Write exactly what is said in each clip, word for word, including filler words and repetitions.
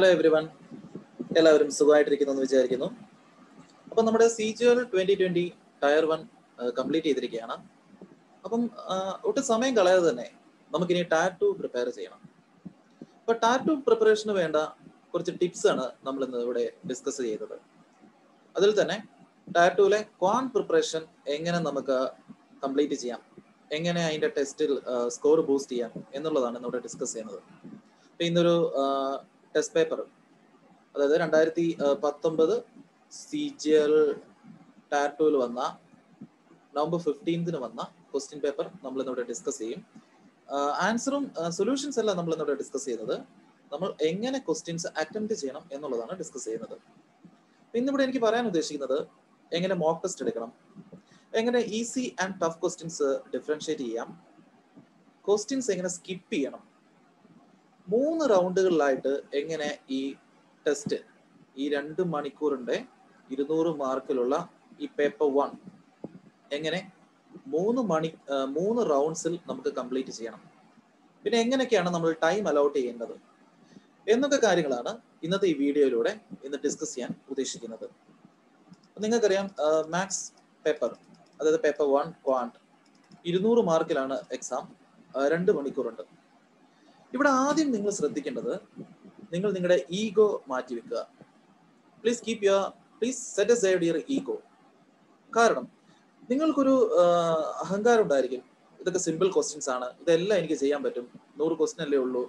Hello everyone. Hello everyone. So I tried to get on C G L twenty twenty Tier one uh, complete. Now, we Tier two prepare. But Tier two preparation tips we discuss. Tier two quant preparation complete. Test score boost discuss. Test paper. That is twenty nineteen C G L Tier two November fifteenth question paper we discuss uh, answer uh, solutions we discuss cheynathu nammal engane questions attempt cheyanam ennulladana discuss cheynathu innu ivide enikku parayan udheshikkunnathu engane mock test edukkanam engane easy and tough questions differentiate cheyyam questions engane skip cheyanam three റൗണ്ടുകളിലായിട്ട് എങ്ങനെ ഈ test ഈ രണ്ട് മണിക്കൂറിന്റെ ഇരുന്നൂറ് മാർക്കുള്ള ഈ paper ഒന്ന് എങ്ങനെ മൂന്ന് മണി മൂന്ന് റൗണ്ട്സിൽ നമുക്ക് കംപ്ലീറ്റ് ചെയ്യണം പിന്നെ എങ്ങനെയാണ് നമ്മൾ ടൈം അലോട്ട് ചെയ്യേണ്ടത് എന്നൊക്കെ കാര്യങ്ങളാണ് ഇന്നത്തെ ഈ വീഡിയോയിലൂടെ ഇന്ന് ഡിസ്കസ് ചെയ്യാൻ ഉദ്ദേശിക്കുന്നത് നിങ്ങൾക്കറിയാം മാത്സ് പേപ്പർ അതായത് പേപ്പർ ഒന്ന് ക്വാണ്ട് ഇരുന്നൂറ് മാർക്കിലാണ് എക്സാം രണ്ട് മണിക്കൂറുണ്ട് ഇവിടെ ആദ്യം നിങ്ങൾ ശ്രദ്ധിക്കേണ്ടത് നിങ്ങൾ നിങ്ങളുടെ ഈഗോ മാറ്റി വെക്കുക please keep your please set aside your ego കാരണം നിങ്ങൾക്കൊരു അഹങ്കാരം ഉണ്ടായിരിക്കും ഇതൊക്കെ സിമ്പിൾ ക്വസ്റ്റ്യൻസ് ആണ് ഇതെല്ലാം എനിക്ക് ചെയ്യാൻ പറ്റും നൂറ് ക്വസ്റ്റ്യൻ അല്ലേ ഉള്ളൂ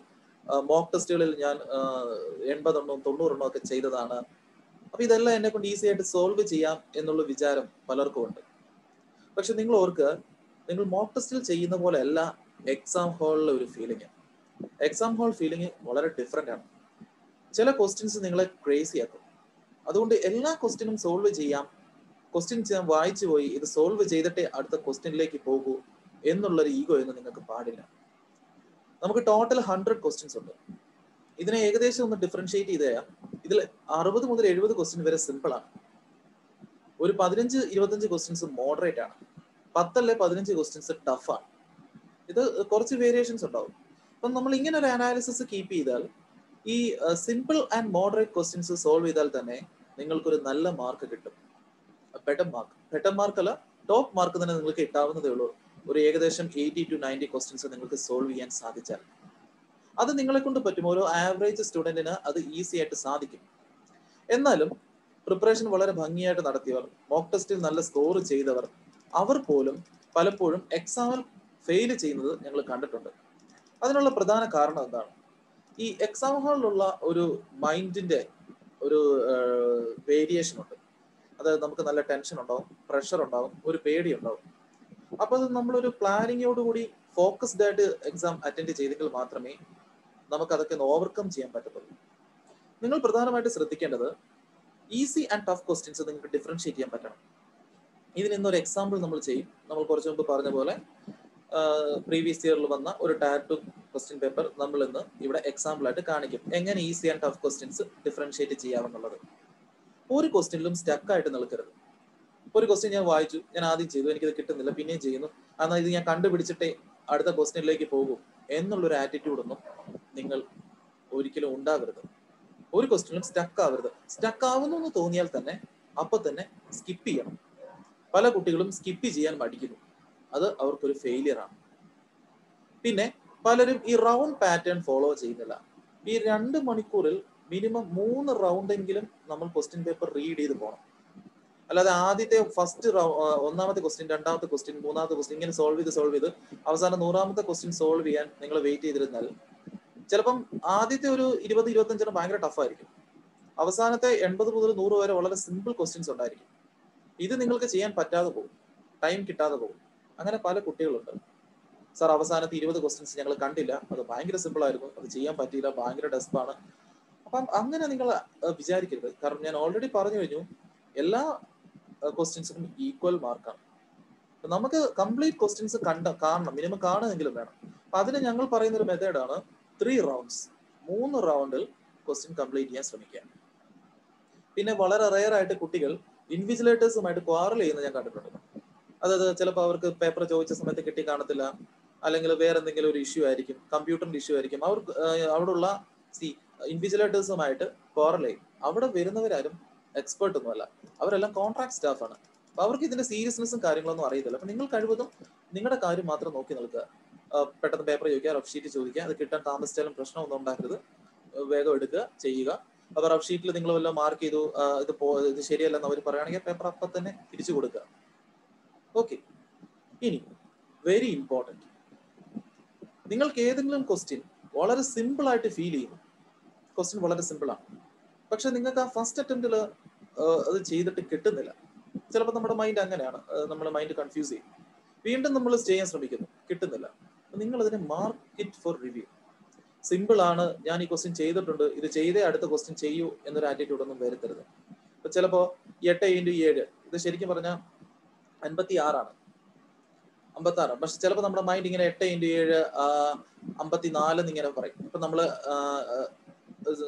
മോക്ക് ടെസ്റ്റുകളിൽ ഞാൻ എൺപത് എണ്ണോ തൊണ്ണൂറ് എണ്ണോ ഒക്കെ ചെയ്തതാണ് അപ്പോൾ ഇതെല്ലാം എന്നെ കൊണ്ട് ഈസി ആയിട്ട് സോൾവ് ചെയ്യാം എന്നുള്ള വിചാരം പലർക്കും ഉണ്ട് പക്ഷെ നിങ്ങൾ ഓർക്കുക നിങ്ങൾ മോക്ക് ടെസ്റ്റിൽ ചെയ്യുന്ന പോലെയല്ല എക്സാം ഹാളിലെ ഒരു feeling exam hall feeling is very different. Chela questions ningale crazy aakkum adonde ella question um solve cheyyam question cheyan vaichu poi idu solve cheyidatte adutha question ilekku pogu ennulla or ego ennu ningalku paadilla namukku total one hundred questions undu idine ekadesham onnu differentiate cheydaya idile sixty mudal seventy question vare simple aanu oru fifteen twenty-five questions moderate aanu ten alle fifteen questions tough aanu idu korchu variations undavum. But we keep this analysis. These simple and moderate questions solve you will get a good mark. A better mark. Better mark is a top mark. You will get eighty to ninety questions solve. That is an average student. That is easy to solve. Ennalam preparation is very important. Mock test is a score. They fail exam. അതിനുള്ള പ്രധാന കാരണം എന്താണ് ഈ exam ഹാളിലുള്ള ഒരു മൈൻഡിന്റെ ഒരു variation ഉണ്ട് അതായത് നമുക്ക് നല്ല ടെൻഷൻ ഉണ്ടാവും പ്രഷർ ഉണ്ടാവും ഒരു പേടി ഉണ്ടാവും അപ്പോൾ നമ്മൾ ഒരു പ്ലാനിങ്ങോട് കൂടി ഫോക്കസ്ഡ് ആയിട്ട് എക്സാം അറ്റൻഡ് ചെയ്തെങ്കിൽ മാത്രമേ നമുക്ക് അതൊക്കെ ഓവർകം ചെയ്യാൻ പറ്റത്തുള്ളൂ നിങ്ങൾ പ്രധാനമായിട്ട് ശ്രദ്ധിക്കേണ്ടത് ഈസി ആൻഡ് ടഫ് ക്വസ്റ്റ്യൻസ് നിങ്ങൾക്ക് ഡിഫറൻഷിയേറ്റ് ചെയ്യാൻ പറ്റണം ഇതിന് ഇന്നൊരു എക്സാമ്പിൾ നമ്മൾ ചെയ്യും നമ്മൾ കുറച്ച് മുമ്പ് പറഞ്ഞ പോലെ പ്രീവിയസ് ഇയറിൽ വന്ന ഒരു ടയർ ടു ക്വസ്റ്റ്യൻ പേപ്പർ നമ്മൾ ഇന്ന് ഇവിടെ എക്സാമ്പിൾ ആയിട്ട് കാണിക്കും എങ്ങനെ easy and tough questions differentiate ചെയ്യാമെന്നുള്ളത് ഒരു ക്വസ്റ്റ്യനിലും സ്റ്റക്ക് ആയിട്ട് നിൽക്കരുത് ഒരു ക്വസ്റ്റ്യൻ ഞാൻ വായിച്ചു ഞാൻ ആദ്യം ചെയ്തു എനിക്കത് കിട്ടുന്നില്ല പിന്നെയും ചെയ്യുന്നു എന്നാൽ ഇത് ഞാൻ കണ്ടുപിടിച്ചിട്ടേ അടുത്ത ക്വസ്റ്റ്യനിലേക്ക് പോകും എന്നുള്ളൊരു ആറ്റിറ്റ്യൂഡൊന്നും നിങ്ങൾ ഒരിക്കലും ഉണ്ടാകരുത് ഒരു ക്വസ്റ്റ്യനിലും സ്റ്റക്ക് ആവരുത് സ്റ്റക്ക് ആവുന്നു എന്ന് തോന്നിയാൽ തന്നെ അപ്പം തന്നെ സ്കിപ്പ് ചെയ്യണം പല കുട്ടികളും സ്കിപ്പ് ചെയ്യാൻ മടിക്കുന്നു അത് അവർക്കൊരു ഫെയിലിയറാണ് പിന്നെ പലരും ഈ റൗണ്ട് പാറ്റേൺ ഫോളോ ചെയ്യുന്നില്ല ഈ രണ്ട് മണിക്കൂറിൽ മിനിമം മൂന്ന് റൗണ്ടെങ്കിലും നമ്മൾ ക്വസ്റ്റ്യൻ പേപ്പർ റീഡ് ചെയ്ത് പോകണം അല്ലാതെ ആദ്യത്തെ ഫസ്റ്റ് ഒന്നാമത്തെ ക്വസ്റ്റ്യൻ രണ്ടാമത്തെ ക്വസ്റ്റ്യൻ മൂന്നാമത്തെ ക്വസ്റ്റ്യൻ ഇങ്ങനെ സോൾവ് ചെയ്ത് സോൾവ് ചെയ്ത് അവസാനം നൂറാമത്തെ ക്വസ്റ്റ്യൻ സോൾവ് ചെയ്യാൻ നിങ്ങൾ വെയിറ്റ് ചെയ്തിരുന്നാൽ ചിലപ്പം ആദ്യത്തെ ഒരു ഇരുപത് ഇരുപത്തഞ്ചെണ്ണം ഭയങ്കര ടഫായിരിക്കും അവസാനത്തെ എൺപത് മുതൽ നൂറ് വരെ വളരെ സിമ്പിൾ ക്വസ്റ്റ്യൻസ് ഉണ്ടായിരിക്കും ഇത് നിങ്ങൾക്ക് ചെയ്യാൻ പറ്റാതെ പോകും ടൈം കിട്ടാതെ പോകും അങ്ങനെ പല കുട്ടികളുണ്ട് സാർ അവസാനത്തെ ഇരുപത് ക്വസ്റ്റ്യൻസ് ഞങ്ങൾ കണ്ടില്ല അത് ഭയങ്കര സിമ്പിൾ ആയിരുന്നു അത് ചെയ്യാൻ പറ്റിയില്ല ഭയങ്കര ഡെസ്പാണ് അപ്പം അങ്ങനെ നിങ്ങൾ വിചാരിക്കരുത് കാരണം ഞാൻ ഓൾറെഡി പറഞ്ഞു കഴിഞ്ഞു എല്ലാ ക്വസ്റ്റ്യൻസിനും ഈക്വൽ മാർക്കാണ് നമുക്ക് കംപ്ലീറ്റ് ക്വസ്റ്റ്യൻസ് കണ്ട കാണണം മിനിമം കാണുമെങ്കിലും വേണം അപ്പം അതിന് ഞങ്ങൾ പറയുന്നൊരു മെത്തേഡാണ് ത്രീ റൗണ്ട്സ് മൂന്ന് റൗണ്ടിൽ ക്വസ്റ്റ്യൻ കംപ്ലീറ്റ് ചെയ്യാൻ ശ്രമിക്കുക പിന്നെ വളരെ റെയർ ആയിട്ട് കുട്ടികൾ ഇൻവിജിലേറ്റേഴ്സുമായിട്ട് ക്വാറൽ ചെയ്യുന്നത് ഞാൻ കണ്ടിട്ടുണ്ട് അതായത് ചിലപ്പോൾ അവർക്ക് പേപ്പർ ചോദിച്ച സമയത്ത് കിട്ടി കാണത്തില്ല അല്ലെങ്കിൽ വേറെ എന്തെങ്കിലും ഒരു ഇഷ്യൂ ആയിരിക്കും കമ്പ്യൂട്ടറിൻ്റെ ഇഷ്യൂ ആയിരിക്കും അവർ അവിടെയുള്ള See, invigilators are correlated. They are expert. They are contract staff. They are not seriousness. They are not serious. But you are not serious. Paper, paper, sheet, paper. Okay. Very important. You question. Very simple to feel. Question very simple. But you the first attempt to do mind. Our mind confused. We end up staying mark it for review. Simple ana. I question question attitude but chelappo fifty-six. But chelappo nammada mind ingane eight into seven fifty-four ingane parayum. Appo nammal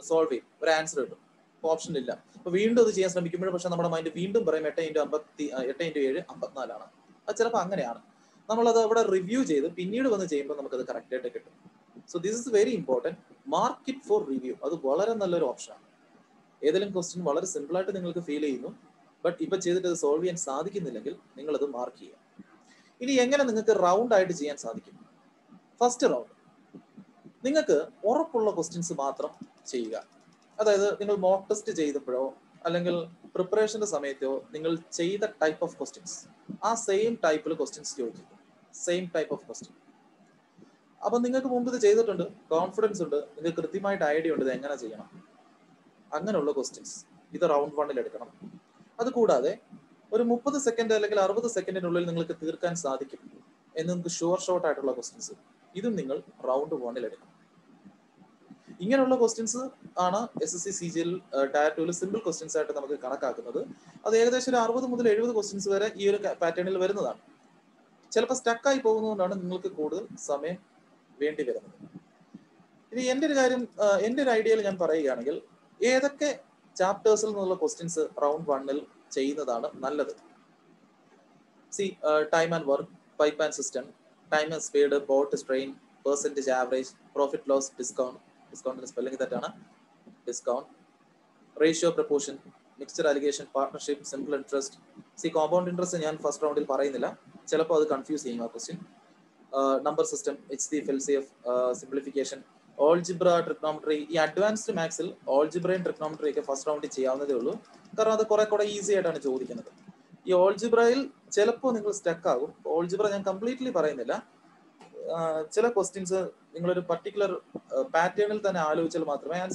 solve it. Or answer it. Option illa. Appo veendum adu cheyan shramikkumbol pakshe nammada mind veendum parayum eight into seven fifty-four. Review so this is very important. Mark it for review. That is a very option. This question is simple to fail. But if you have solved it, you can mark it. This is round. First round. You can do one question. That is, you mock test preparation type of questions. Ah, same type of questions. Same type of question. Now, you have confidence, you have idea of questions. This is round one. That is good. thirty seconds, sixty seconds, you can answer short, short title questions. This is round one. These questions are S S C C G L Tier two simple questions. That is sixty to seventy questions in this pattern. If you are stuck, you will code time. In my idea, I will say that chapters questions round one. See, uh, time and work, pipe and system, time and speed, port strain, percentage average, profit loss, discount. Discount spelling that discount, ratio proportion, mixture allegation, partnership, simple interest. See compound interest in first round will confuse question. Uh, number system, it's the F L C F uh, simplification, algebra, trigonometry. The advanced max algebra and trigonometry first round is easy at the algebra is stuck. Algebra completely Uh, questions are a particular uh, pattern than answer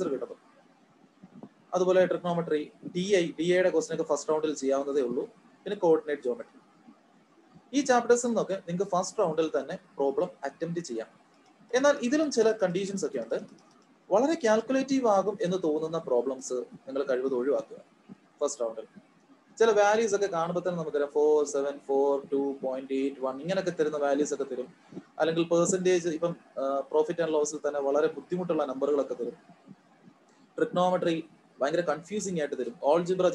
gettable. Otherwise, trigonometry, D I, D I question first round in a coordinate geometry. Each chapter is the first round problem attempt. And these are conditions that calculative problems first round. There are values four, seven, four, two, zero point eight, one, values. Along percentage, even uh, profit and loss, then a very difficult number. Trigonometry, very confusing. Algebra, a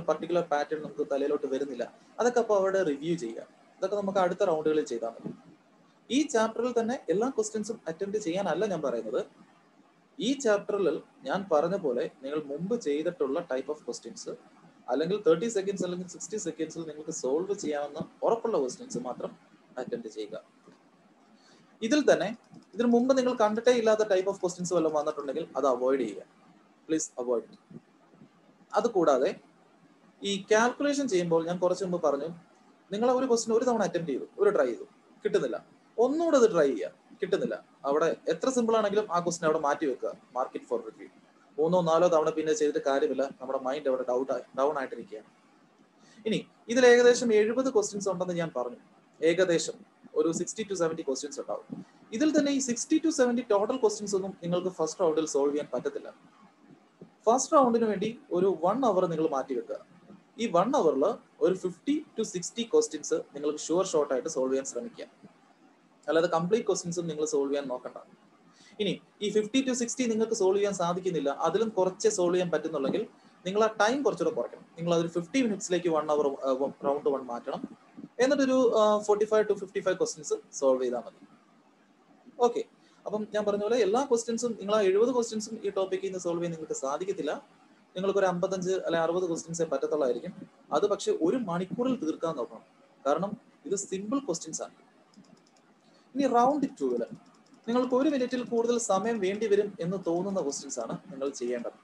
particular pattern, we don't understand. That's why we review. That's why we do the round. In each chapter, all questions are attempted. In each chapter, I am saying, you have done type of questions. Along thirty seconds, along sixty seconds, you have solved questions. This then, if you don't have the type of questions, avoid it. Please avoid it. That's why this calculation is important. I told you, you have a question, you can attempt it, you try it. You can't try it. You can't try it. It's simple to get that question. Mark it for review. three or four mind is down. This is seventy questions. Ekadesham, or sixty to seventy questions are out. Either the sixty to seventy total questions on the first round will solve and patadilla. First round in twenty or one hour in the Mativaka. E one hour or fifty to sixty questions are sure short at a solvian ceramicia. Another complete questions of Ningle solvian knockata. Ini, E fifty to sixty Ningle solvian Sadikinilla, other than Korche solvian patinolagil, Ningla time corchura portion. Ningla fifty minutes like one hour round to one martinum. And forty-five to fifty-five questions solve. Okay. അപ്പം ഞാൻ പറഞ്ഞ പോലെ എല്ലാ ക്വസ്റ്റ്യൻസും നിങ്ങൾ ആ എഴുപത് ക്വസ്റ്റ്യൻസും ഈ ടോപ്പിക്കിൽ നിന്ന് സോൾവ് ചെയ്യാൻ നിങ്ങൾക്ക് സാധിക്കത്തില്ല. നിങ്ങൾക്ക് ഒരു അമ്പത്തഞ്ച് അല്ലെ അറുപത് ക്വസ്റ്റ്യൻസേ പറ്റത്തുള്ളായിരിക്കും. അത് പക്ഷെ ഒരു മണിക്കൂറിൽ തീർക്കാൻ നോക്കണം, കാരണം ഇത് സിമ്പിൾ ക്വസ്റ്റ്യൻസ് ആണ്. ഇനി റൗണ്ട് ടൂവിൽ നിങ്ങൾക്ക് ഒരു മിനിറ്റിൽ കൂടുതൽ സമയം വേണ്ടിവരും എന്ന് തോന്നുന്ന ക്വസ്റ്റ്യൻസ് ആണ് നിങ്ങൾ ചെയ്യേണ്ടത്.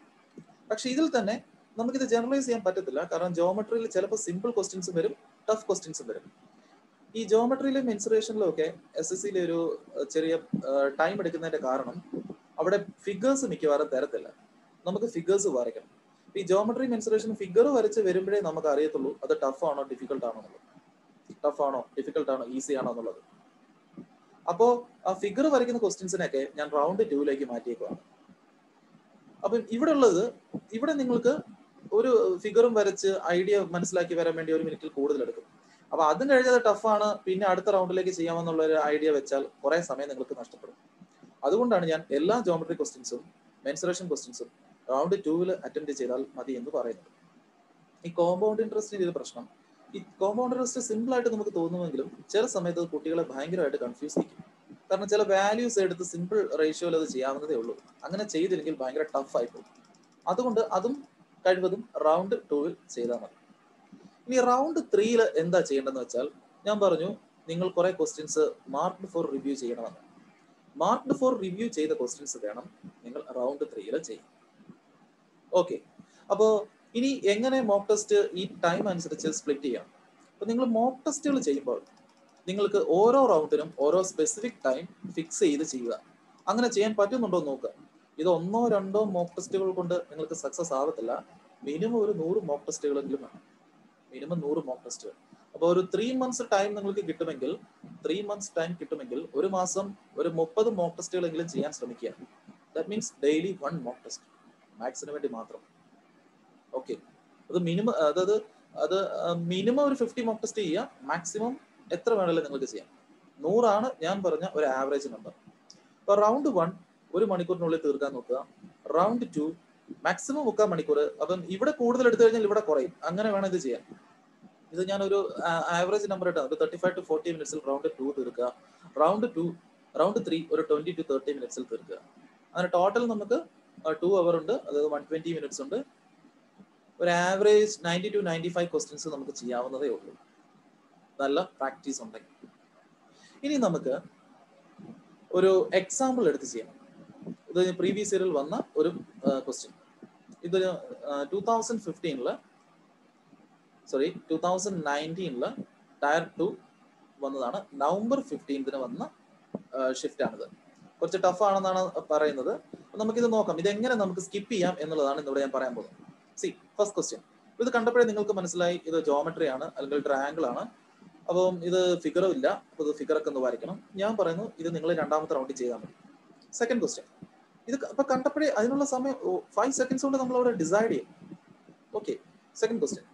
പക്ഷെ ഇതിൽ തന്നെ നമുക്കിത് ജനറലൈസ് ചെയ്യാൻ പറ്റത്തില്ല, കാരണം ജോമെട്രിയിൽ ചിലപ്പോൾ സിമ്പിൾ ക്വസ്റ്റ്യൻസും വരും, ടഫ് ക്വസ്റ്റ്യൻസും വരും. ഈ ജോമെട്രിയിലും മെൻസുറേഷനിലും ഒക്കെ എസ് എസ് സിയിലെ ഒരു ചെറിയ ടൈം എടുക്കുന്നതിന്റെ കാരണം അവിടെ ഫിഗേഴ്സ് മിക്കവാറും തരത്തില്ല, നമുക്ക് ഫിഗേഴ്സ് വരയ്ക്കണം. ഈ ജോമെട്രി മെൻസുറേഷൻ ഫിഗർ വരച്ച് വരുമ്പോഴേ നമുക്ക് അറിയത്തുള്ളൂ അത് ടഫ് ആണോ ഡിഫിക്കൽട്ട് ആണോ എന്നുള്ളത്, ടഫ് ആണോ ഡിഫിക്കൽട്ട് ആണോ ഈസി ആണോ എന്നുള്ളത്. അപ്പോൾ ആ ഫിഗർ വരയ്ക്കുന്ന ക്വസ്റ്റ്യൻസിനൊക്കെ ഞാൻ റൗണ്ട് ടൂവിലേക്ക് മാറ്റിയേക്കുവാണ്. അപ്പം ഇവിടെ ഉള്ളത് ഇവിടെ നിങ്ങൾക്ക് ഒരു ഫിഗറും വരച്ച് ഐഡിയ മനസ്സിലാക്കി വരാൻ വേണ്ടി ഒരു മിനിറ്റിൽ കൂടുതൽ എടുക്കും. അപ്പൊ അതും കഴിഞ്ഞത് ടഫാണ്, പിന്നെ അടുത്ത റൗണ്ടിലേക്ക് ചെയ്യാമെന്നുള്ള ഒരു ഐഡിയ വെച്ചാൽ കുറെ സമയം നിങ്ങൾക്ക് നഷ്ടപ്പെടും. അതുകൊണ്ടാണ് ഞാൻ എല്ലാ ജോമെട്രി ക്വസ്റ്റ്യൻസും മെൻസുറേഷൻ ക്വസ്റ്റ്യൻസും റൗണ്ട് ടൂവിൽ അറ്റൻഡ് ചെയ്താൽ മതി എന്ന് പറയുന്നത്. ഈ കോമ്പൗണ്ട് ഇൻട്രസ്റ്റിന്റെ ഒരു പ്രശ്നം, ഈ കോമ്പൗണ്ട് ഇൻട്രസ്റ്റ് സിമ്പിൾ ആയിട്ട് നമുക്ക് തോന്നുമെങ്കിലും ചില സമയത്ത് കുട്ടികളെ ഭയങ്കരമായിട്ട് കൺഫ്യൂസ് ചെയ്യും. കാരണം ചില വാല്യൂസ് എടുത്ത് സിമ്പിൾ റേഷ്യോയിൽ അത് ചെയ്യാവുന്നതേ ഉള്ളൂ, അങ്ങനെ ചെയ്തില്ലെങ്കിൽ ഭയങ്കര ടഫ് ആയി പോകും. അതുകൊണ്ട് അതും കഴിവതും റൗണ്ട് ടൂവിൽ ചെയ്താൽ മതി. ഇനി റൗണ്ട് ത്രീയിൽ എന്താ ചെയ്യേണ്ടതെന്ന് വെച്ചാൽ, ഞാൻ പറഞ്ഞു നിങ്ങൾ കുറെ ക്വസ്റ്റ്യൻസ് മാർക്ക്ഡ് ഫോർ റിവ്യൂ ചെയ്യണമെന്ന്. മാർക്ക്ഡ് ഫോർ റിവ്യൂ ചെയ്ത ക്വസ്റ്റ്യൻസ് വേണം നിങ്ങൾ റൗണ്ട് ത്രീയിൽ ചെയ്യും. ഓക്കെ, അപ്പോൾ ഇനി എങ്ങനെ മോക്ക് ടെസ്റ്റ് ഈ ടൈം അനുസരിച്ച് സ്പ്ലിറ്റ് ചെയ്യാം. അപ്പോൾ നിങ്ങൾ മോക്ക് ടെസ്റ്റുകൾ ചെയ്യുമ്പോൾ നിങ്ങൾക്ക് ഓരോ റൗണ്ടിനും ഓരോ സ്പെസിഫിക് ടൈം ഫിക്സ് ചെയ്ത് ചെയ്യുക. അങ്ങനെ ചെയ്യാൻ പറ്റുന്നുണ്ടോ നോക്കുക. ഇത് ഒന്നോ രണ്ടോ മോക്ക് ടെസ്റ്റുകൾ കൊണ്ട് നിങ്ങൾക്ക് സക്സസ് ആവത്തില്ല, മിനിമം ഒരു നൂറ് മോക്ക് ടെസ്റ്റുകളെങ്കിലും വേണം, മിനിമം നൂറ് മോക്ക് ടെസ്റ്റുകൾ. അപ്പോൾ ഒരു ത്രീ മന്ത്സ് ടൈം നിങ്ങൾക്ക് കിട്ടുമെങ്കിൽ ത്രീ മന്ത്സ് ടൈം കിട്ടുമെങ്കിൽ ഒരു മാസം ഒരു മുപ്പത് മോക്ക് ടെസ്റ്റുകളെങ്കിലും ചെയ്യാൻ ശ്രമിക്കുക. That means daily one mock test, മാത്സിന് വേണ്ടി മാത്രം. ഓക്കെ, അത് മിനിമം, അതായത് അത് മിനിമം ഒരു ഫിഫ്റ്റി മോക്ക് ടെസ്റ്റ് ചെയ്യുക, മാക്സിമം എത്ര വേണമെങ്കിലും നിങ്ങൾക്ക് ചെയ്യാം. നൂറാണ് ഞാൻ പറഞ്ഞ ഒരു ആവറേജ് നമ്പർ. അപ്പോൾ റൗണ്ട് വൺ ഒരു മണിക്കൂറിനുള്ളിൽ തീർക്കാൻ നോക്കുക. റൗണ്ട് ടു മാക്സിമം മുക്കാൽ മണിക്കൂർ. അപ്പം ഇവിടെ കൂടുതൽ എടുത്തു കഴിഞ്ഞാൽ ഇവിടെ കുറയും, അങ്ങനെ വേണം ഇത് ചെയ്യാൻ. ഇത് ഞാനൊരു ആവറേജ് നമ്പർ ഇട്ടാണ്, ഒരു തേർട്ടി ഫൈവ് ടു ഫോർട്ടി മിനിറ്റ്സിൽ റൗണ്ട് ടു തീർക്കുക. റൗണ്ട് ടു റൗണ്ട് ത്രീ ഒരു ട്വന്റി ടു തേർട്ടി മിനിറ്റ്സിൽ തീർക്കുക. അങ്ങനെ ടോട്ടൽ നമുക്ക് ടു അവർ ഉണ്ട്, അതായത് വൺ ട്വന്റി മിനിറ്റ്സ് ഉണ്ട്. ഒരു average ninety to ninety five questions നമുക്ക് ചെയ്യാവുന്നതേ ഉള്ളൂ, നല്ല പ്രാക്ടീസ് ഉണ്ടെങ്കിൽ. ഇനി നമുക്ക് ഒരു എക്സാമ്പിൾ എടുത്ത് ചെയ്യാം. ഇത് പ്രീവിയസ് ഇയറിൽ വന്ന ഒരു ക്വസ്റ്റ്യൻ. ഇത് ടൂ തൗസൻഡ് ഫിഫ്റ്റീനില് സോറി ടൂ തൗസൻഡ് നയൻറ്റീനില് ടയർ ടു വന്നതാണ്. നവംബർ ഫിഫ്റ്റീൻത്തിന് വന്ന ഷിഫ്റ്റാണിത്. കുറച്ച് ടഫാണെന്നാണ് പറയുന്നത്. നമുക്കിത് നോക്കാം, ഇതെങ്ങനെ നമുക്ക് സ്കിപ്പ് ചെയ്യാം എന്നുള്ളതാണ് ഇന്നിവിടെ ഞാൻ പറയാൻ പോകുന്നത്. See first question. ഇത് കണ്ടപ്പോഴേ നിങ്ങൾക്ക് മനസ്സിലായി ഇത് ജോമെട്രി ആണ് അല്ലെങ്കിൽ ട്രയാങ്കിൾ ആണ്. അപ്പം ഇത് ഫിഗറും ഇല്ല, അപ്പോൾ ഇത് ഫിഗറൊക്കെ ഒന്ന് വരയ്ക്കണം. ഞാൻ പറയുന്നു ഇത് നിങ്ങൾ രണ്ടാമത്തെ റൗണ്ടിൽ ചെയ്താൽ മതി. Second question. ഇത് ഇപ്പം കണ്ടപ്പോഴേ അതിനുള്ള സമയം ഫൈവ് സെക്കൻഡ്സ് കൊണ്ട് നമ്മൾ അവിടെ ഡിസൈഡ് ചെയ്യും. Okay, second question.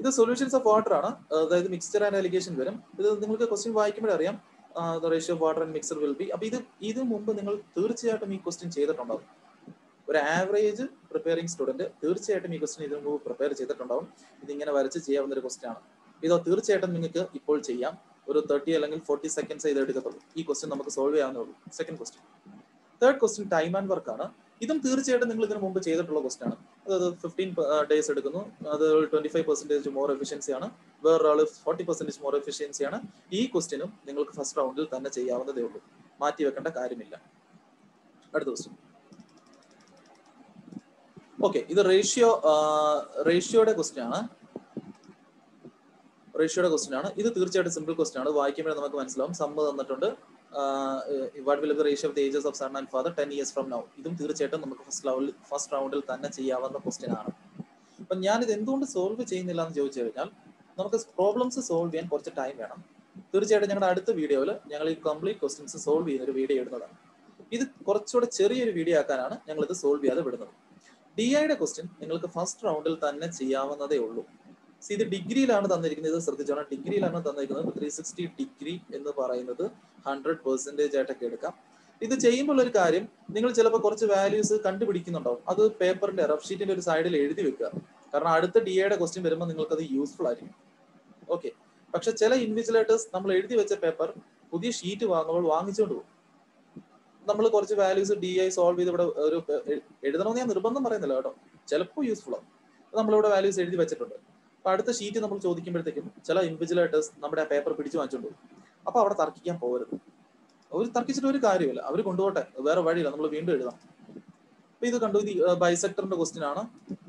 ഇത് സൊല്യൂഷൻസ് ഓഫ് വാട്ടർ ആണ്, അതായത് മിക്സ്ചർ ആൻഡ് അലിഗേഷൻ വരും. ഇത് നിങ്ങൾക്ക് ക്വസ്റ്റ്യൻ വായിക്കുമ്പോഴേ അറിയാം the ratio of water and mixer will be. അപ്പം ഇത് ഇത് മുമ്പ് നിങ്ങൾ തീർച്ചയായിട്ടും ഈ ക്വസ്റ്റ്യൻ ചെയ്തിട്ടുണ്ടാകും. ഒരു ആവറേജ് പ്രിപ്പയറിംഗ് സ്റ്റുഡന്റ് തീർച്ചയായിട്ടും ഈ ക്വസ്റ്റ്യൻ ഇതിനു മുമ്പ് പ്രിപ്പയർ ചെയ്തിട്ടുണ്ടാകും. ഇതിങ്ങനെ വരച്ച് ചെയ്യാവുന്ന ഒരു ക്വസ്റ്റ്യൻ ആണ്. ഇതോ തീർച്ചയായിട്ടും നിങ്ങൾക്ക് ഇപ്പോൾ ചെയ്യാം. ഒരു തേർട്ടി അല്ലെങ്കിൽ ഫോർട്ടി സെക്കൻഡ്സ് ഇത് എടുക്കത്തുള്ളൂ. ഈ ക്വസ്റ്റ്യൻ നമുക്ക് സോൾവ് ചെയ്യാവുന്നതുള്ളൂ. Second question. Third question time and work ആണ്. ഇതും തീർച്ചയായിട്ടും നിങ്ങൾ ഇതിനു മുമ്പ് ചെയ്തിട്ടുള്ള ക്വസ്റ്റ്യൻ ആണ്. അതായത് ഫിഫ്റ്റീൻ ഡേയ്സ് എടുക്കുന്നു, അത് twenty five percentage more efficiency ആണ്. വേറൊരാൾ ഫോർട്ടി പെർസെന്റേജ് മോർ എഫിഷ്യൻസി ആണ്. ഈ ക്വസ്റ്റ്യനും നിങ്ങൾക്ക് ഫസ്റ്റ് റൗണ്ടിൽ തന്നെ ചെയ്യാവുന്നതേ ഉള്ളൂ, മാറ്റി വെക്കേണ്ട കാര്യമില്ല. അടുത്ത ക്വസ്റ്റ്യൻ. ഓക്കെ, ഇത് റേഷ്യോ റേഷ്യോയുടെ ക്വസ്റ്റ്യൻ ആണ്. റേഷ്യോയുടെ ക്വസ്റ്റ്യൻ ആണ്. ഇത് തീർച്ചയായിട്ടും സിമ്പിൾ ക്വസ്റ്റ്യൻ ആണ്. വായിക്കുമ്പോൾ നമുക്ക് മനസ്സിലാവും. സമ്മ് തന്നിട്ടുണ്ട്, what will be the ratio of the ages of son and father ten years from now. ഇതും തീർച്ചയായിട്ടും നമുക്ക് ഫസ്റ്റ് റൗണ്ടിൽ ഫസ്റ്റ് റൗണ്ടിൽ തന്നെ ചെയ്യാവുന്ന ക്വസ്റ്റ്യൻ ആണ്. അപ്പം ഞാനിത് എന്തുകൊണ്ട് സോൾവ് ചെയ്യുന്നില്ല എന്ന് ചോദിച്ചു കഴിഞ്ഞാൽ, നമുക്ക് പ്രോബ്ലംസ് സോൾവ് ചെയ്യാൻ കുറച്ച് ടൈം വേണം. തീർച്ചയായിട്ടും ഞങ്ങളുടെ അടുത്ത വീഡിയോയിൽ ഞങ്ങൾ ഈ കംപ്ലീറ്റ് ക്വസ്റ്റ്യൻസ് സോൾവ് ചെയ്യുന്ന ഒരു വീഡിയോ ഇടുന്നതാണ്. ഇത് കുറച്ചുകൂടെ ചെറിയൊരു വീഡിയോ ആക്കാനാണ് ഞങ്ങളിത് സോൾവ് ചെയ്യാതെ വിടുന്നത്. ഡി ഐയുടെ ക്വസ്റ്റ്യൻ നിങ്ങൾക്ക് ഫസ്റ്റ് റൗണ്ടിൽ തന്നെ ചെയ്യാവുന്നതേ ഉള്ളൂ. സി ഇത് ഡിഗ്രിയിലാണ് തന്നിരിക്കുന്നത്, ഇത് ശ്രദ്ധിച്ചോണം. ഡിഗ്രിയിലാണ് തന്നിരിക്കുന്നത്. ത്രീ സിക്സ്റ്റി ഡിഗ്രി എന്ന് പറയുന്നത് ഹൺഡ്രഡ് പെർസെൻറ്റേജ് ആയിട്ടൊക്കെ എടുക്കാം. ഇത് ചെയ്യുമ്പോൾ ഒരു കാര്യം, നിങ്ങൾ ചിലപ്പോൾ കുറച്ച് വാല്യൂസ് കണ്ടുപിടിക്കുന്നുണ്ടാവും. അത് പേപ്പറിന്റെ റഫ് ഷീറ്റിന്റെ ഒരു സൈഡിൽ എഴുതി വെക്കുക, കാരണം അടുത്ത ഡി ഐയുടെ ക്വസ്റ്റ്യൻ വരുമ്പോൾ നിങ്ങൾക്കത് യൂസ്ഫുൾ ആയിരിക്കും. ഓക്കെ, പക്ഷെ ചില ഇൻവിജിലേറ്റേഴ്സ് നമ്മൾ എഴുതി വെച്ച പേപ്പർ പുതിയ ഷീറ്റ് വാങ്ങുമ്പോൾ വാങ്ങിച്ചുകൊണ്ട് പോകും. നമ്മൾ കുറച്ച് വാല്യൂസ് ഡി ആയി സോൾവ് ചെയ്ത് ഇവിടെ ഒരു എഴുതണമെന്ന് ഞാൻ നിർബന്ധം പറയുന്നില്ല കേട്ടോ, ചിലപ്പോൾ യൂസ്ഫുൾ ആണ്. നമ്മളിവിടെ വാല്യൂസ് എഴുതി വെച്ചിട്ടുണ്ട്. അപ്പോൾ അടുത്ത ഷീറ്റ് നമ്മൾ ചോദിക്കുമ്പോഴത്തേക്കും ചില ഇൻവിജിലേറ്റേഴ്സ് നമ്മുടെ ആ പേപ്പർ പിടിച്ച് വാങ്ങിച്ചുകൊണ്ട് പോകും. അപ്പോൾ അവിടെ തർക്കിക്കാൻ പോകരുത്. അവർ തർക്കിച്ചിട്ട് ഒരു കാര്യമില്ല, അവർ കൊണ്ടുപോട്ടെ, വേറെ വഴിയില്ല, നമ്മൾ വീണ്ടും എഴുതാം. അപ്പോൾ ഇത് കണ്ടു, ഇത് ബൈസെക്ടറിന്റെ ക്വസ്റ്റ്യൻ ആണ്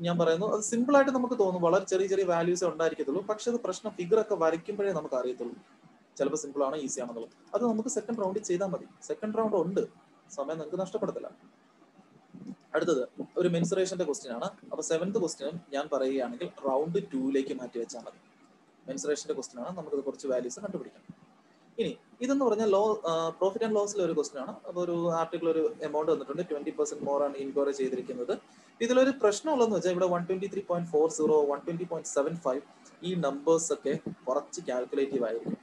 ഞാൻ പറയുന്നു. അത് സിമ്പിളായിട്ട് നമുക്ക് തോന്നും, വളരെ ചെറിയ ചെറിയ വാല്യൂസേ ഉണ്ടായിരിക്കത്തുള്ളൂ. പക്ഷെ അത് പ്രശ്നം ഫിഗറൊക്കെ വരയ്ക്കുമ്പോഴേ നമുക്ക് അറിയത്തുള്ളൂ ചിലപ്പോൾ സിമ്പിൾ ആണോ ഈസി ആണെന്നുള്ളത്. അത് നമുക്ക് സെക്കൻഡ് റൗണ്ടിൽ ചെയ്താൽ മതി. സെക്കൻഡ് റൗണ്ട് ഉണ്ട്, സമയം നിങ്ങൾക്ക് നഷ്ടപ്പെടുത്തില്ല. അടുത്തത് ഒരു മെൻസുറേഷന്റെ ക്വസ്റ്റ്യൻ ആണ്. അപ്പോൾ സെവൻത് ക്വസ്റ്റ്യൻ ഞാൻ പറയുകയാണെങ്കിൽ റൗണ്ട് ടൂയിലേക്ക് മാറ്റി വെച്ചാൽ മതി. മെൻസുറേഷന്റെ ക്വസ്റ്റ്യൻ ആണ്, നമുക്കത് കുറച്ച് വാല്യൂസ് കണ്ടുപിടിക്കണം. ഇനി ഇതെന്ന് പറഞ്ഞാൽ ലോ പ്രോഫിറ്റ് ആൻഡ് ലോസിലെ ഒരു ക്വസ്റ്റ്യൻ ആണ്. അപ്പോൾ ഒരു ആർട്ടിക്കിൾ ഒരു എമൗണ്ട് വന്നിട്ടുണ്ട്, ട്വന്റി പെർസെന്റ് മോർ ആണ് ഇൻക്വയറി ചെയ്തിരിക്കുന്നത്. ഇതിലൊരു പ്രശ്നമുള്ളതെന്ന് വെച്ചാൽ ഇവിടെ one twenty three point four zero one twenty point seven five ഈ നമ്പേഴ്സ് ഒക്കെ കുറച്ച് കാൽക്കുലേറ്റീവ് ആയിരിക്കും.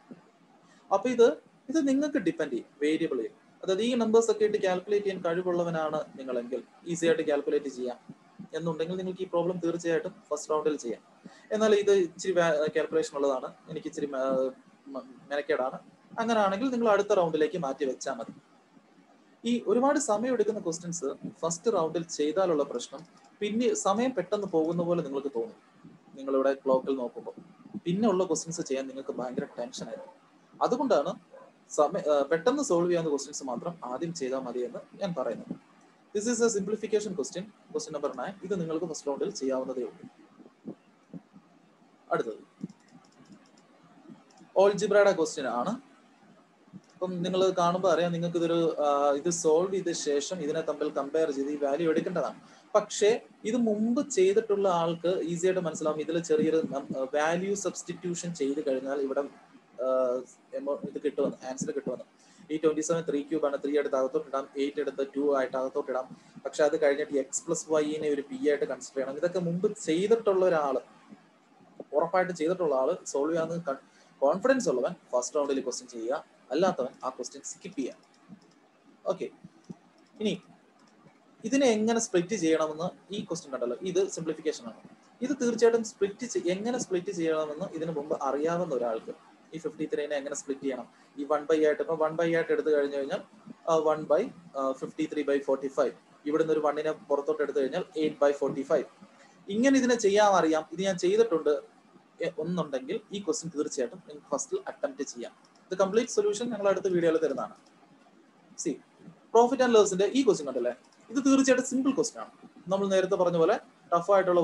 അപ്പൊ ഇത് ഇത് നിങ്ങൾക്ക് ഡിപ്പെൻഡ് ചെയ്യും, വേരിയബിൾ ചെയ്യും. അതായത് ഈ നമ്പേഴ്സ് ഒക്കെ ഇട്ട് കാൽക്കുലേറ്റ് ചെയ്യാൻ കഴിവുള്ളവനാണ് നിങ്ങളെങ്കിൽ ഈസി ആയിട്ട് കാൽക്കുലേറ്റ് ചെയ്യാം എന്നുണ്ടെങ്കിൽ നിങ്ങൾക്ക് ഈ പ്രോബ്ലം തീർച്ചയായിട്ടും ഫസ്റ്റ് റൗണ്ടിൽ ചെയ്യാം. എന്നാൽ ഇത് ഇച്ചിരി കാൽക്കുലേഷൻ ഉള്ളതാണ്, എനിക്ക് ഇച്ചിരി മെനക്കേടാണ്, അങ്ങനെയാണെങ്കിൽ നിങ്ങൾ അടുത്ത റൗണ്ടിലേക്ക് മാറ്റി വെച്ചാൽ മതി. ഈ ഒരുപാട് സമയം എടുക്കുന്ന ക്വസ്റ്റ്യൻസ് ഫസ്റ്റ് റൗണ്ടിൽ ചെയ്താലുള്ള പ്രശ്നം, പിന്നെ സമയം പെട്ടെന്ന് പോകുന്ന പോലെ നിങ്ങൾക്ക് തോന്നും. നിങ്ങളിവിടെ ക്ലോക്കിൽ നോക്കുമ്പോൾ പിന്നെ ഉള്ള ക്വസ്റ്റ്യൻസ് ചെയ്യാൻ നിങ്ങൾക്ക് ഭയങ്കര ടെൻഷനായിരുന്നു. അതുകൊണ്ടാണ് സമയം പെട്ടെന്ന് സോൾവ് ചെയ്യാവുന്ന ക്വസ്റ്റ്യൻസ് മാത്രം ആദ്യം ചെയ്താൽ മതി എന്ന് ഞാൻ പറയുന്നത്. This is a simplification question, question number nine. ഇത് നിങ്ങൾക്ക് ഫസ്റ്റ് റൗണ്ടിൽ ചെയ്യാവുന്നതേ ഉള്ളൂ. അടുത്തത് ഓൾജിബ്രയുടെ ക്വസ്റ്റ്യൻ ആണ്. അപ്പം നിങ്ങൾ കാണുമ്പോൾ അറിയാം, നിങ്ങൾക്ക് ഇതൊരു ഇത് സോൾവ് ചെയ്ത ശേഷം ഇതിനെ തമ്മിൽ കമ്പയർ ചെയ്ത് ഈ വാല്യൂ എടുക്കേണ്ടതാണ്. പക്ഷേ ഇത് മുമ്പ് ചെയ്തിട്ടുള്ള ആൾക്ക് ഈസിയായിട്ട് മനസ്സിലാവും, ഇതിൽ ചെറിയൊരു വാല്യൂ സബ്സ്റ്റിറ്റ്യൂഷൻ ചെയ്ത് കഴിഞ്ഞാൽ ഇവിടെ ഇത് കിട്ടുമെന്ന്, ആൻസർ കിട്ടുമെന്ന്. ഈ ട്വന്റി സെവൻ ത്രീ ക്യൂബ് ആണ്, ത്രീ എടുത്ത് അകത്തോട്ടിടാം, എയ്റ്റ് എടുത്ത് ടു ആയിട്ട് അകത്തോട്ടിടാം. പക്ഷെ അത് കഴിഞ്ഞിട്ട് എക്സ് പ്ലസ് വൈനെ ഒരു പി ആയിട്ട് കൺസിഡർ ചെയ്യണം. ഇതൊക്കെ മുമ്പ് ചെയ്തിട്ടുള്ള ഒരാൾ, ഉറപ്പായിട്ട് ചെയ്തിട്ടുള്ള ആൾ, സോൾവ് ചെയ്യാന്ന് കോൺഫിഡൻസ് ഉള്ളവൻ ഫസ്റ്റ് റൗണ്ടിൽ ക്വസ്റ്റ്യൻ ചെയ്യുക, അല്ലാത്തവൻ ആ ക്വസ്റ്റ്യൻ സ്കിപ്പ് ചെയ്യാം. ഓക്കെ, ഇനി ഇതിനെ എങ്ങനെ സ്പ്ലിറ്റ് ചെയ്യണമെന്ന് ഈ ക്വസ്റ്റ്യൻ കണ്ടല്ലോ, ഇത് സിംപ്ലിഫിക്കേഷൻ ആണ്. ഇത് തീർച്ചയായിട്ടും സ്പ്ലിറ്റ് എങ്ങനെ സ്പ്ലിറ്റ് ചെയ്യണമെന്ന് ഇതിനു മുമ്പ് അറിയാവുന്ന ഒരാൾക്ക് ഈ ഫിഫ്റ്റി ത്രീനെ എങ്ങനെ സ്പ്ലിറ്റ് ചെയ്യണം, ഈ വൺ ബൈ ആയിട്ട്, ഇപ്പം വൺ ബൈ ആയിട്ട് എടുത്തു കഴിഞ്ഞു കഴിഞ്ഞാൽ one by fifty three by forty five, ഇവിടുന്ന് ഒരു വണ്ണിനെ പുറത്തോട്ട് എടുത്തു കഴിഞ്ഞാൽ എയ്റ്റ് ബൈ ഫോർട്ടി ഫൈവ്, ഇങ്ങനെ ഇതിനെ ചെയ്യാൻ അറിയാം, ഇത് ഞാൻ ചെയ്തിട്ടുണ്ട് ഒന്നുണ്ടെങ്കിൽ ഈ ക്വസ്റ്റ്യൻ തീർച്ചയായിട്ടും നിങ്ങൾക്ക് ഫസ്റ്റിൽ അറ്റംപ്റ്റ് ചെയ്യാം. ഇത് കംപ്ലീറ്റ് സൊല്യൂഷൻ ഞങ്ങൾ അടുത്ത വീഡിയോയിൽ തരുന്നതാണ്. സി പ്രോഫിറ്റ് ആൻഡ് ലോസിന്റെ ഈ ക്വസ്റ്റ്യൻ കണ്ടല്ലേ, ഇത് തീർച്ചയായിട്ടും സിമ്പിൾ ക്വസ്റ്റ്യൻ ആണ്. നമ്മൾ നേരത്തെ പറഞ്ഞ പോലെ ടഫ് ആയിട്ടുള്ള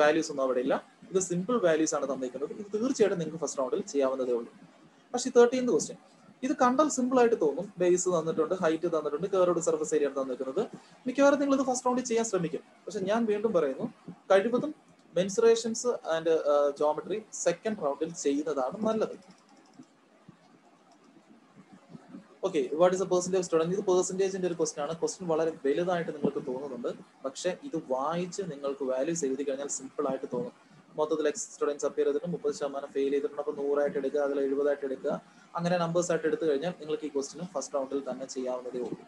വാല്യൂസ് ഒന്നും അവിടെ ഇല്ല, ഇത് സിമ്പിൾ വാല്യൂസ് ആണ് തന്നിരിക്കുന്നത്. ഇത് തീർച്ചയായിട്ടും നിങ്ങൾക്ക് ഫസ്റ്റ് റൗണ്ടിൽ ചെയ്യാവുന്നതേ ഉള്ളൂ. പക്ഷേ തേർട്ടീൻത് ക്വസ്റ്റ്യൻ, ഇത് കണ്ടാൽ സിമ്പിൾ ആയിട്ട് തോന്നും. ബേസ് തന്നിട്ടുണ്ട്, ഹൈറ്റ് തന്നിട്ടുണ്ട്, കർവ്ഡ് സർഫസ് ഏരിയ ആണ് തന്നിരിക്കുന്നത്. മിക്കവാറും നിങ്ങൾ ഇത് ഫസ്റ്റ് റൗണ്ടിൽ ചെയ്യാൻ ശ്രമിക്കും. പക്ഷെ ഞാൻ വീണ്ടും പറയുന്നു, കഴിവതും മെൻസുറേഷൻസ് ആൻഡ് ജോമെട്രി സെക്കൻഡ് റൗണ്ടിൽ ചെയ്യുന്നതാണ് നല്ലത്. Okay, what is a percentage student? ഇത് പെർസെന്റേജിന്റെ ഒരു ക്വസ്റ്റ്യൻ ആണ്. ക്വസ്റ്റ്യൻ വളരെ വലുതായിട്ട് നിങ്ങൾക്ക് തോന്നുന്നുണ്ട്, പക്ഷെ ഇത് വായിച്ച് നിങ്ങൾക്ക് വാല്യൂസ് എഴുതി കഴിഞ്ഞാൽ സിമ്പിൾ ആയിട്ട് തോന്നും. മൊത്തത്തിൽ എക്സ് സ്റ്റുഡൻസ് അപ്പിയർ ചെയ്തിട്ട് മുപ്പത് ശതമാനം ഫെയിൽ ചെയ്തിട്ടുണ്ട്. അപ്പോൾ നൂറായിട്ട് എടുക്കുക, അതിൽ എഴുപതായിട്ട് എടുക്കുക, അങ്ങനെ നമ്പേഴ്സ് ആയിട്ട് എടുത്തു കഴിഞ്ഞാൽ നിങ്ങൾക്ക് ഈ ക്വസ്റ്റ്യൻ ഫസ്റ്റ് റൗണ്ടിൽ തന്നെ ചെയ്യാവുന്നതേ ഉള്ളൂ.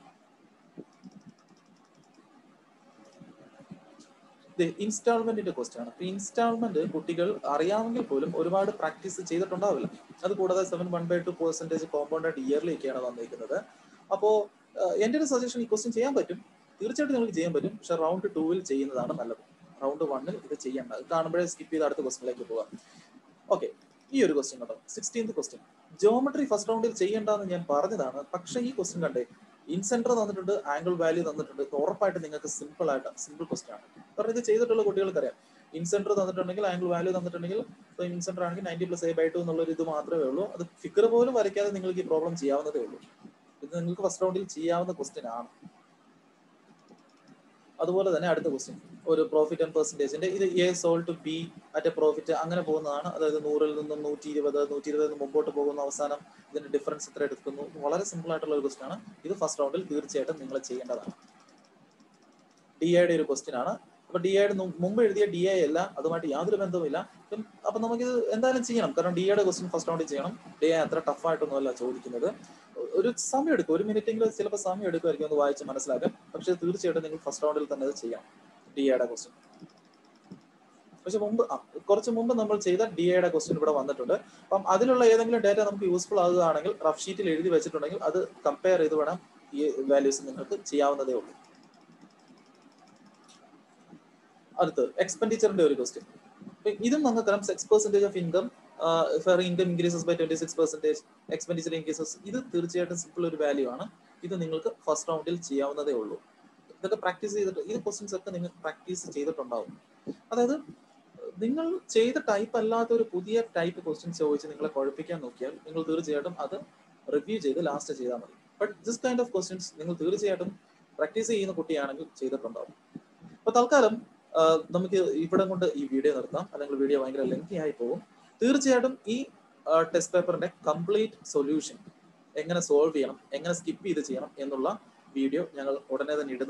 ഇൻസ്റ്റാൾമെന്റിന്റെ ക്വസ്റ്റ്യൻ ആണ്. ഇൻസ്റ്റാൾമെന്റ് കുട്ടികൾ അറിയാമെങ്കിൽ പോലും ഒരുപാട് പ്രാക്ടീസ് ചെയ്തിട്ടുണ്ടാവില്ല. അത് കൂടാതെ seven one by two percentage compound ആയിട്ട് ഇയർലി ഒക്കെയാണ് വന്നിരിക്കുന്നത്. അപ്പോൾ എൻ്റെ ഒരു സജഷൻ, ഈ ക്വസ്റ്റ്യൻ ചെയ്യാൻ പറ്റും, തീർച്ചയായിട്ടും നിങ്ങൾക്ക് ചെയ്യാൻ പറ്റും. പക്ഷെ റൗണ്ട് ടൂവിൽ ചെയ്യുന്നതാണ് നല്ലത്. റൗണ്ട് വണ്ണിൽ ഇത് ചെയ്യേണ്ട, അത് കാണുമ്പോഴേ സ്കിപ്പ് ചെയ്ത് അടുത്ത ക്വസ്റ്റ്യനിലേക്ക് പോകാം. ഓക്കെ, ഈ ഒരു ക്വസ്റ്റ്യൻ കേട്ടോ, സിക്സ്റ്റീൻത് ക്വസ്റ്റ്യൻ. ജോമെട്രി ഫസ്റ്റ് റൗണ്ടിൽ ചെയ്യേണ്ടതെന്ന് ഞാൻ പറഞ്ഞതാണ്, പക്ഷേ ഈ ക്വസ്റ്റ്യൻ കണ്ടേ, ഇൻസെൻറ്റർ തന്നിട്ടുണ്ട്, ആംഗിൾ വാല്യൂ തന്നിട്ടുണ്ട്. ഉറപ്പായിട്ട് നിങ്ങൾക്ക് സിമ്പിൾ ആയിട്ട് സിമ്പിൾ ക്വസ്റ്റ്യൻ ആണ്. കാരണം ഇത് ചെയ്തിട്ടുള്ള കുട്ടികൾക്കറിയാം, ഇൻസെൻറ്റർ തന്നിട്ടുണ്ടെങ്കിൽ, ആംഗിൾ വാല്യൂ തന്നിട്ടുണ്ടെങ്കിൽ, ഇപ്പോൾ ഇൻസെൻറ്റർ ആണെങ്കിൽ ninety plus A by two എന്നുള്ളൊരു ഇത് മാത്രമേ ഉള്ളൂ. അത് ഫിഗർ പോലും വരയ്ക്കാതെ നിങ്ങൾക്ക് ഈ പ്രോബ്ലം ചെയ്യാവുന്നതേ ഉള്ളൂ. ഇത് നിങ്ങൾക്ക് ഫസ്റ്റ് റൗണ്ടിൽ ചെയ്യാവുന്ന ക്വസ്റ്റ്യൻ ആണ്. അതുപോലെ തന്നെ അടുത്ത ക്വസ്റ്റ്യൻ ഒരു പ്രോഫിറ്റ് ആൻഡ് പെർസെൻറ്റേജിന്റെ, ഇത് A sold to B at a profit അങ്ങനെ പോകുന്നതാണ്. അതായത് നൂറിൽ നിന്നും നൂറ്റി ഇരുപത് നൂറ്റി ഇരുപതിൽ നിന്ന് മുമ്പോട്ട് പോകുന്ന അവസാനം ഇതിന്റെ ഡിഫറൻസ് ഇത്ര എടുക്കുന്നു. വളരെ സിമ്പിൾ ആയിട്ടുള്ള ഒരു ക്വസ്റ്റ്യൻ ആണ്. ഇത് ഫസ്റ്റ് റൗണ്ടിൽ തീർച്ചയായിട്ടും നിങ്ങൾ ചെയ്യേണ്ടതാണ്. ഡി ഐയുടെ ഒരു ക്വസ്റ്റ്യൻ ആണ്. അപ്പൊ ഡി ഐയുടെ മുമ്പ് എഴുതിയ ഡി ഐ അല്ല, അതുമായിട്ട് യാതൊരു ബന്ധവുമില്ല. അപ്പൊ നമുക്കിത് എന്തായാലും ചെയ്യണം, കാരണം ഡി ഐയുടെ ക്വസ്റ്റ്യൻ ഫസ്റ്റ് റൗണ്ടിൽ ചെയ്യണം. ഡി ഐ അത്ര ടഫായിട്ടൊന്നും അല്ല ചോദിക്കുന്നത്. ഒരു സമയം എടുക്കും, ഒരു മിനിറ്റെങ്കിലും ചിലപ്പോൾ സമയം എടുക്കുമായിരിക്കും ഒന്ന് വായിച്ച് മനസ്സിലാക്കാം. പക്ഷെ തീർച്ചയായിട്ടും നിങ്ങൾ ഫസ്റ്റ് റൗണ്ടിൽ തന്നെ അത് ചെയ്യാം. ഡി ഐയുടെ ക്വസ്റ്റ്യൻ പക്ഷെ മുമ്പ് കുറച്ച് മുമ്പ് നമ്മൾ ചെയ്ത ഡി ഐയുടെ ക്വസ്റ്റ്യൻ ഇവിടെ വന്നിട്ടുണ്ട്. അപ്പം അതിലുള്ള ഏതെങ്കിലും ഡേറ്റ നമുക്ക് യൂസ്ഫുൾ ആകുകയാണെങ്കിൽ റഫ് ഷീറ്റിൽ എഴുതി വെച്ചിട്ടുണ്ടെങ്കിൽ അത് കമ്പയർ ചെയ്ത് വേണം values expenditure question. X percentage of income. Uh, if our income increases by twenty-six percent, expenditure increases. This is a simple value. This is the first round. This is practice. These questions are practice. That is, you say the type of type of questions you can review the last. But this kind of questions, you practice. But we will video. This uh, test paper is a complete solution. How to solve it, how to skip it, the video is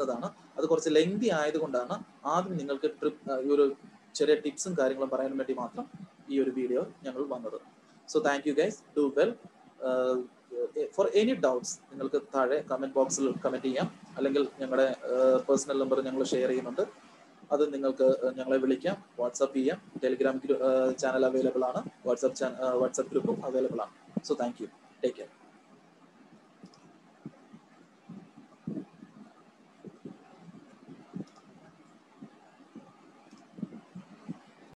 a lengthy tips and video. So thank you guys, do well. Uh, for any doubts, comment box comment uh, personal number share other than Yangalabilika, WhatsApp P M, Telegram uh, channel available on WhatsApp, chan uh, WhatsApp group available on. So thank you. Take care.